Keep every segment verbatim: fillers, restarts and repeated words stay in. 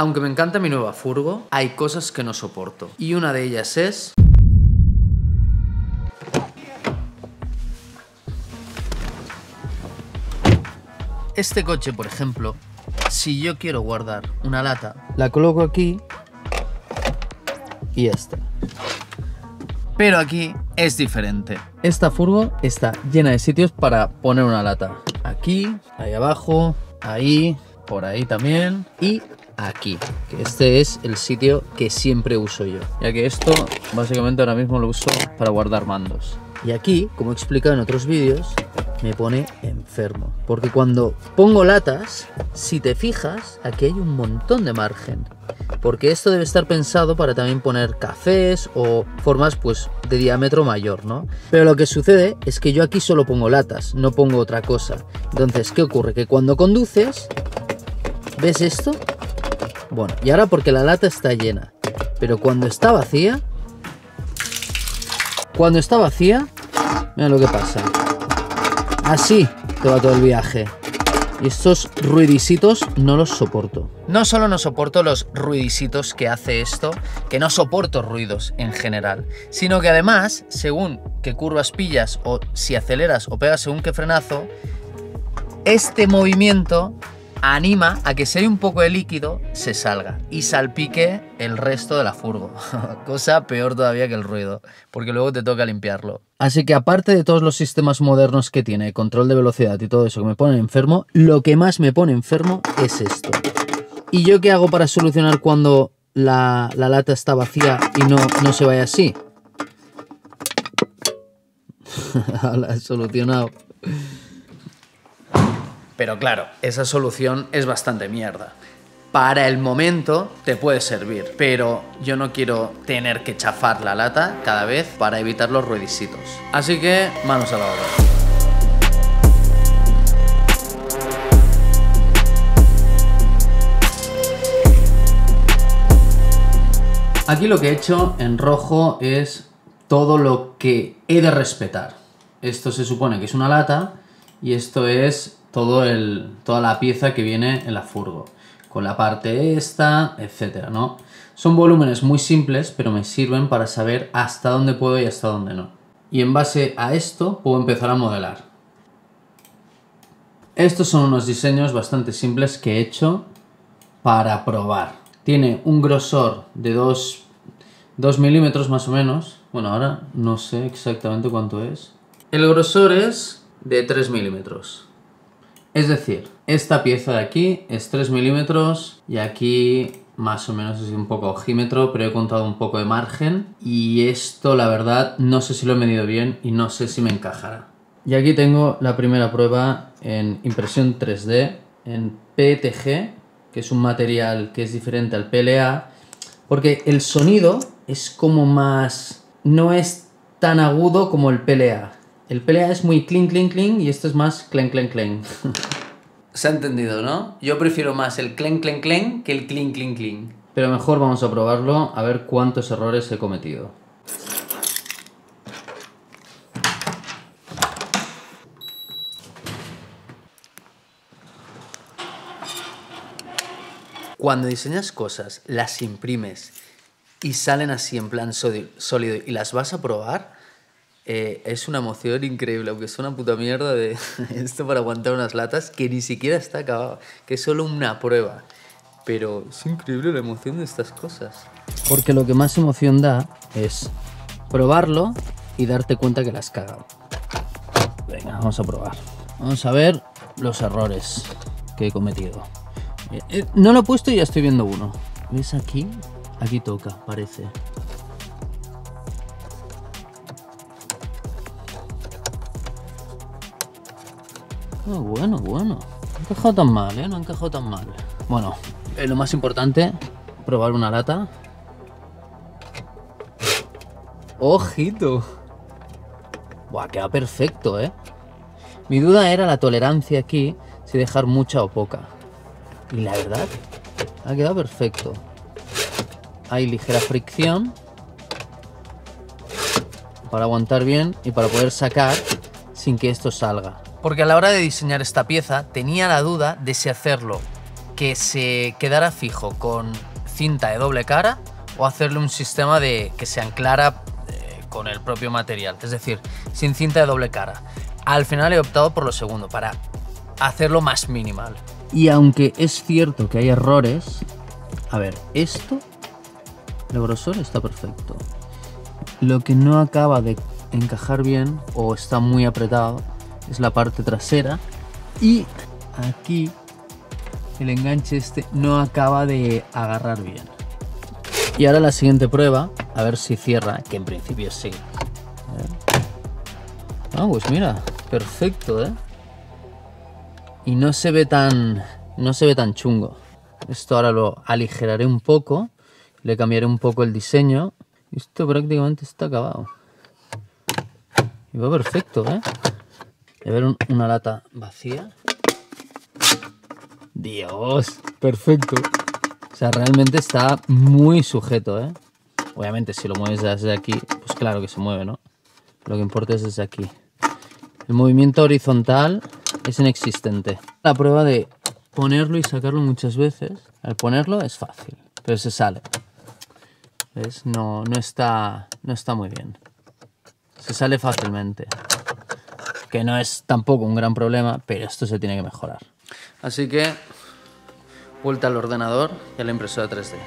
Aunque me encanta mi nueva furgo, hay cosas que no soporto. Y una de ellas es... este coche, por ejemplo, si yo quiero guardar una lata, la coloco aquí y ya está. Pero aquí es diferente. Esta furgo está llena de sitios para poner una lata. Aquí, ahí abajo, ahí, por ahí también y aquí. Este es el sitio que siempre uso yo, ya que esto básicamente ahora mismo lo uso para guardar mandos. Y aquí, como he explicado en otros vídeos, me pone enfermo. Porque cuando pongo latas, si te fijas, aquí hay un montón de margen. Porque esto debe estar pensado para también poner cafés o formas pues de diámetro mayor, ¿no? Pero lo que sucede es que yo aquí solo pongo latas, no pongo otra cosa. Entonces, ¿qué ocurre? Que cuando conduces, ¿ves esto? Bueno, y ahora porque la lata está llena. Pero cuando está vacía... Cuando está vacía, mira lo que pasa. Así te va todo el viaje. Y estos ruidisitos no los soporto. No solo no soporto los ruidisitos que hace esto, que no soporto ruidos en general, sino que además, según qué curvas pillas o si aceleras o pegas según qué frenazo, este movimiento anima a que si hay un poco de líquido se salga y salpique el resto de la furgo. Cosa peor todavía que el ruido, porque luego te toca limpiarlo. Así que aparte de todos los sistemas modernos que tiene, control de velocidad y todo eso que me pone enfermo, lo que más me pone enfermo es esto. ¿Y yo qué hago para solucionar cuando la, la lata está vacía y no, no se vaya así? La he solucionado. Pero claro, esa solución es bastante mierda. Para el momento te puede servir, pero yo no quiero tener que chafar la lata cada vez para evitar los ruidisitos. Así que manos a la obra. Aquí lo que he hecho en rojo es todo lo que he de respetar. Esto se supone que es una lata y esto es... Todo el, toda la pieza que viene en la furgo, con la parte esta, etcétera, ¿no? Son volúmenes muy simples, pero me sirven para saber hasta dónde puedo y hasta dónde no. Y en base a esto puedo empezar a modelar. Estos son unos diseños bastante simples que he hecho para probar. Tiene un grosor de dos milímetros más o menos. Bueno, ahora no sé exactamente cuánto es. El grosor es de tres milímetros. Es decir, esta pieza de aquí es tres milímetros y aquí más o menos es un poco ojímetro, pero he contado un poco de margen y esto la verdad no sé si lo he medido bien y no sé si me encajará. Y aquí tengo la primera prueba en impresión tres D, en P E T G, que es un material que es diferente al P L A, porque el sonido es como más... no es tan agudo como el P L A. El P L A es muy clink, clink, clink y esto es más clen, clen, clen. Se ha entendido, ¿no? Yo prefiero más el clen, clen, clen que el clink, clink, clink. Pero mejor vamos a probarlo a ver cuántos errores he cometido. Cuando diseñas cosas, las imprimes y salen así en plan sólido y las vas a probar... Eh, es una emoción increíble, aunque es una puta mierda de esto para aguantar unas latas que ni siquiera está acabado, que es solo una prueba. Pero es increíble la emoción de estas cosas. Porque lo que más emoción da es probarlo y darte cuenta que la has cagado. Venga, vamos a probar. Vamos a ver los errores que he cometido. Eh, eh, no lo he puesto y ya estoy viendo uno. ¿Ves aquí? Aquí toca, parece. Oh, bueno, bueno. No han encajado tan mal, ¿eh? No han encajado tan mal. Bueno, eh, lo más importante, probar una lata. ¡Ojito! Buah, queda perfecto, ¿eh? Mi duda era la tolerancia aquí, si dejar mucha o poca. Y la verdad, ha quedado perfecto. Hay ligera fricción para aguantar bien y para poder sacar sin que esto salga. Porque a la hora de diseñar esta pieza tenía la duda de si hacerlo que se quedara fijo con cinta de doble cara o hacerle un sistema de que se anclara eh, con el propio material, es decir, sin cinta de doble cara. Al final he optado por lo segundo, para hacerlo más minimal. Y aunque es cierto que hay errores, a ver, esto, el grosor está perfecto. Lo que no acaba de encajar bien o está muy apretado es la parte trasera, y aquí el enganche este no acaba de agarrar bien. Y ahora la siguiente prueba, a ver si cierra, que en principio sí. Ah, pues mira, perfecto, ¿eh? Y no se ve tan, no se ve tan chungo. Esto ahora lo aligeraré un poco, le cambiaré un poco el diseño. Esto prácticamente está acabado. Y va perfecto, ¿eh? Voy a ver un, una lata vacía. Dios, perfecto. O sea, realmente está muy sujeto, ¿eh? Obviamente, si lo mueves desde aquí, pues claro que se mueve, ¿no? Lo que importa es desde aquí. El movimiento horizontal es inexistente. La prueba de ponerlo y sacarlo muchas veces. Al ponerlo es fácil, pero se sale. ¿Ves? No, no está, no está muy bien. Se sale fácilmente. Que no es tampoco un gran problema, pero esto se tiene que mejorar. Así que, vuelta al ordenador y a la impresora tres D.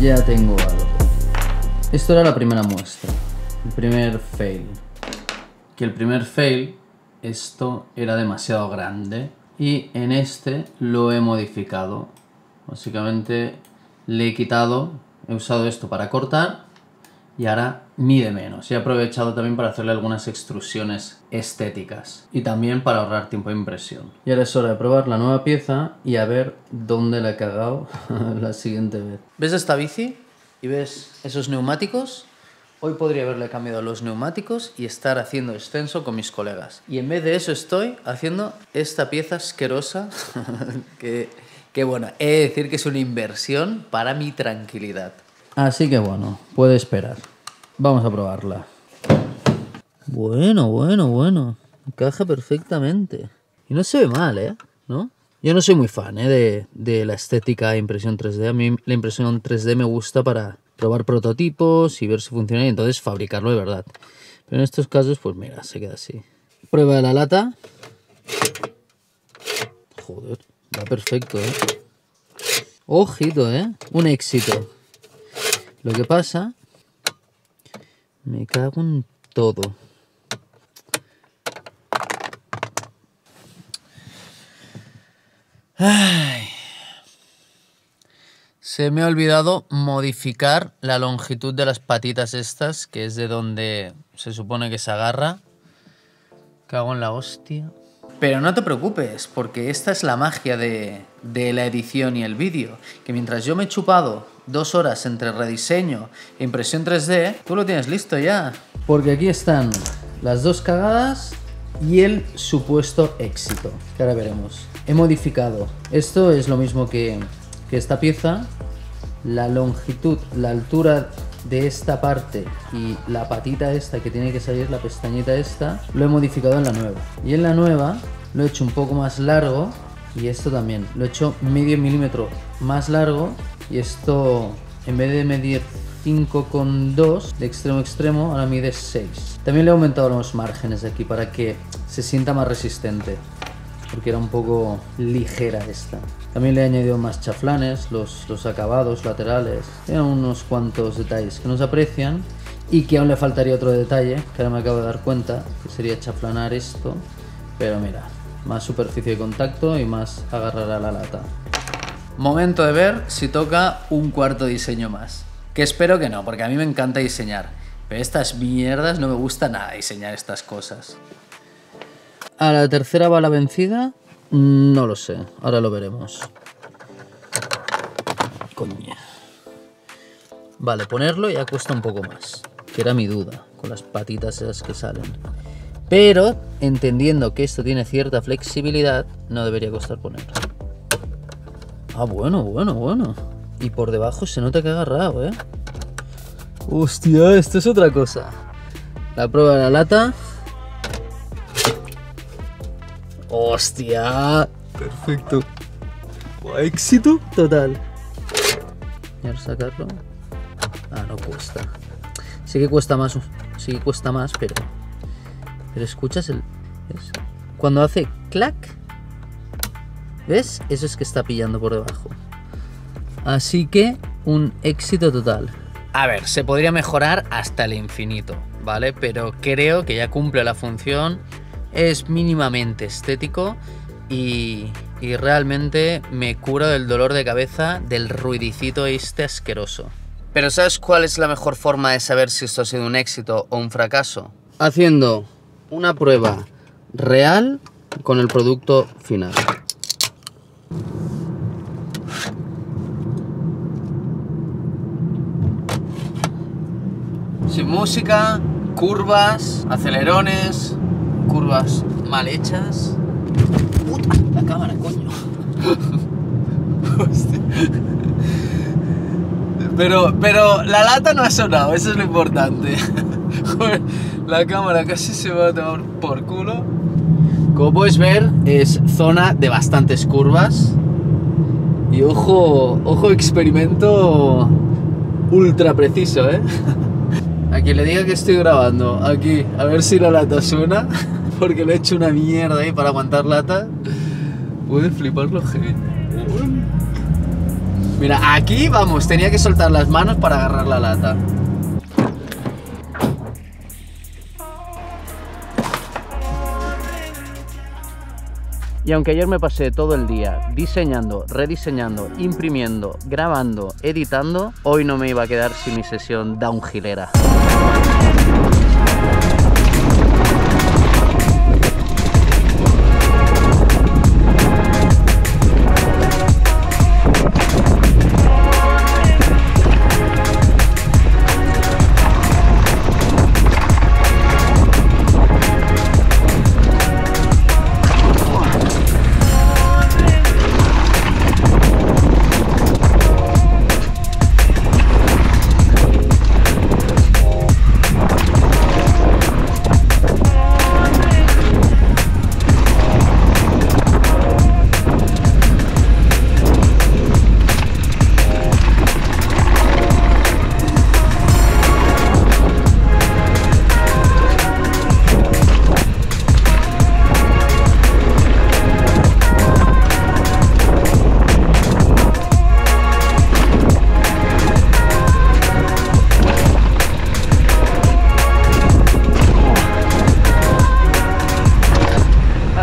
Ya tengo algo. Esto era la primera muestra, el primer fail. Que el primer fail, esto era demasiado grande. Y en este lo he modificado. Básicamente le he quitado, he usado esto para cortar y ahora mide menos. Y he aprovechado también para hacerle algunas extrusiones estéticas y también para ahorrar tiempo de impresión. Y ahora es hora de probar la nueva pieza y a ver dónde la he cagado la siguiente vez. ¿Ves esta bici? ¿Y ves esos neumáticos? Hoy podría haberle cambiado los neumáticos y estar haciendo descenso con mis colegas. Y en vez de eso estoy haciendo esta pieza asquerosa, que, que bueno, he de decir que es una inversión para mi tranquilidad. Así que bueno, puede esperar. Vamos a probarla. Bueno, bueno, bueno. Encaja perfectamente. Y no se ve mal, ¿eh? ¿No? Yo no soy muy fan, ¿eh? de, de la estética de impresión tres D. A mí la impresión tres D me gusta para probar prototipos y ver si funciona y entonces fabricarlo de verdad. Pero en estos casos, pues mira, se queda así. Prueba de la lata. Joder, va perfecto, ¿eh? Ojito, ¿eh? Un éxito. Lo que pasa... Me cago en todo. Ay... Se me ha olvidado modificar la longitud de las patitas estas, que es de donde se supone que se agarra. Cago en la hostia. Pero no te preocupes, porque esta es la magia de, de la edición y el vídeo. Que mientras yo me he chupado dos horas entre rediseño e impresión tres D, tú lo tienes listo ya. Porque aquí están las dos cagadas y el supuesto éxito, que ahora veremos. He modificado. Esto es lo mismo que... que esta pieza, la longitud, la altura de esta parte y la patita esta que tiene que salir, la pestañita esta, lo he modificado en la nueva. Y en la nueva lo he hecho un poco más largo y esto también. Lo he hecho medio milímetro más largo y esto, en vez de medir cinco coma dos de extremo a extremo, ahora mide seis. También le he aumentado los márgenes de aquí para que se sienta más resistente, porque era un poco ligera esta. También le he añadido más chaflanes, los, los acabados laterales. Tiene unos cuantos detalles que nos aprecian y que aún le faltaría otro detalle, que ahora me acabo de dar cuenta, que sería chaflanar esto. Pero mira, más superficie de contacto y más agarrar a la lata. Momento de ver si toca un cuarto diseño más. Que espero que no, porque a mí me encanta diseñar. Pero estas mierdas no me gusta nada diseñar estas cosas. ¿A la tercera va la vencida? No lo sé, ahora lo veremos. Coña. Vale, ponerlo ya cuesta un poco más, que era mi duda, con las patitas esas que salen. Pero, entendiendo que esto tiene cierta flexibilidad, no debería costar ponerlo. Ah, bueno, bueno, bueno. Y por debajo se nota que ha agarrado, ¿eh? Hostia, esto es otra cosa. La prueba de la lata. Hostia, perfecto. Éxito total. Y ahora sacarlo. Ah, no cuesta. Sí que cuesta más, sí que cuesta más, pero... Pero escuchas el... ¿ves? Cuando hace clac, ¿ves? Eso es que está pillando por debajo. Así que un éxito total. A ver, se podría mejorar hasta el infinito, ¿vale? Pero creo que ya cumple la función. Es mínimamente estético y... Y realmente me cura del dolor de cabeza del ruidicito este asqueroso. Pero ¿sabes cuál es la mejor forma de saber si esto ha sido un éxito o un fracaso? Haciendo una prueba real con el producto final. Sin música, curvas, acelerones, curvas mal hechas... La cámara, coño. Hostia. Pero, pero la lata no ha sonado, eso es lo importante. Joder, la cámara casi se va a tomar por culo. Como podéis ver, es zona de bastantes curvas. Y ojo, ojo, experimento ultra preciso, ¿eh? A quien le diga que estoy grabando, aquí, a ver si la lata suena. Porque le he hecho una mierda ahí para aguantar lata. Puede fliparlo, gente. Mira, aquí, vamos, tenía que soltar las manos para agarrar la lata. Y aunque ayer me pasé todo el día diseñando, rediseñando, imprimiendo, grabando, editando, hoy no me iba a quedar sin mi sesión downhillera.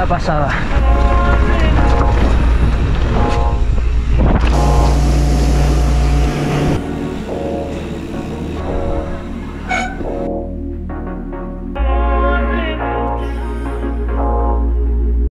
Pasada.